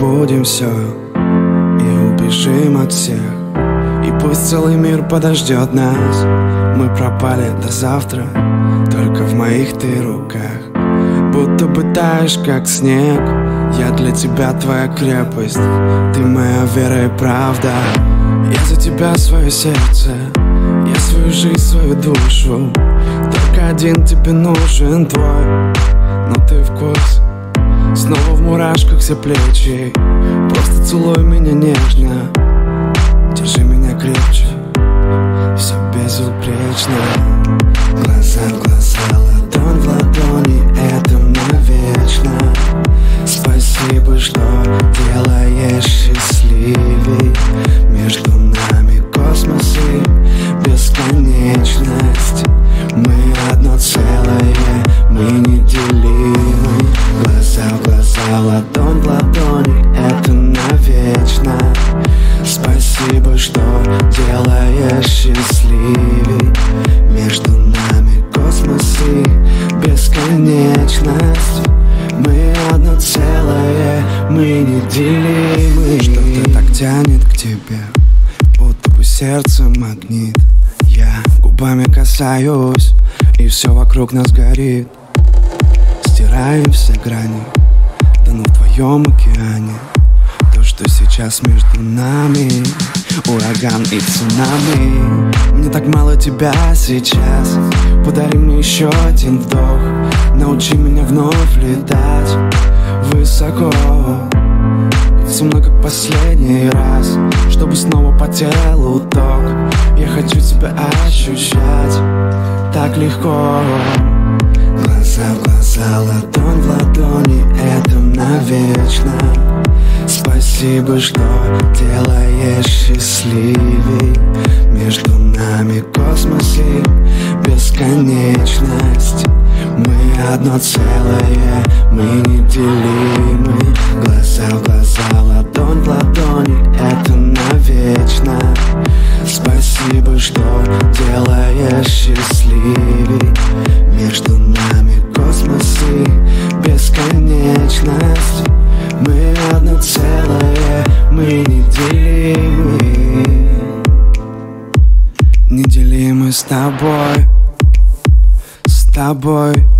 забудем все и убежим от всех. И пусть целый мир подождет нас, мы пропали до завтра, только в моих ты руках. Будто бы таешь, как снег, я для тебя твоя крепость, ты моя вера и правда. Я за тебя свое сердце, я свою жизнь, свою душу. Только один тебе нужен твой, но ты вкус. Снова в мурашках все плечи, просто целуй меня нежно, держи меня крепче, все безупречно. Глаза в глаза, ладонь в ладони, это навечно. Спасибо, что делаешь счастливей. Между нами космос и бесконечность. Мы одно целое, мы неделимы. Глаза в глаза, ладонь в ладони, это навечно. Спасибо, что делаешь счастливей. Между нами космос и бесконечность. Мы одно целое, мы неделимы. Что-то так тянет к тебе, будто бы сердце магнит. Я губами касаюсь, и все вокруг нас горит. Стираем все грани, да ну в твоем океане. То, что сейчас между нами, ураган и цунами. Мне так мало тебя сейчас, подари мне еще один вдох. Научи меня вновь летать высоко, со мной как последний раз, чтобы снова по телу ток. Я хочу тебя ощущать так легко. Глаза в глаза, ладонь в ладони, это навечно. Спасибо, что делаешь счастливей. Между нами космос и бесконечность. Мы одно целое, мы неделимы. Глаза в глаза, ладонь в ладони, это навечно. Спасибо, что делаешь счастливей. Между нами космос и бесконечность. Мы одно целое, мы неделимы. Неделимы с тобой. С тобой.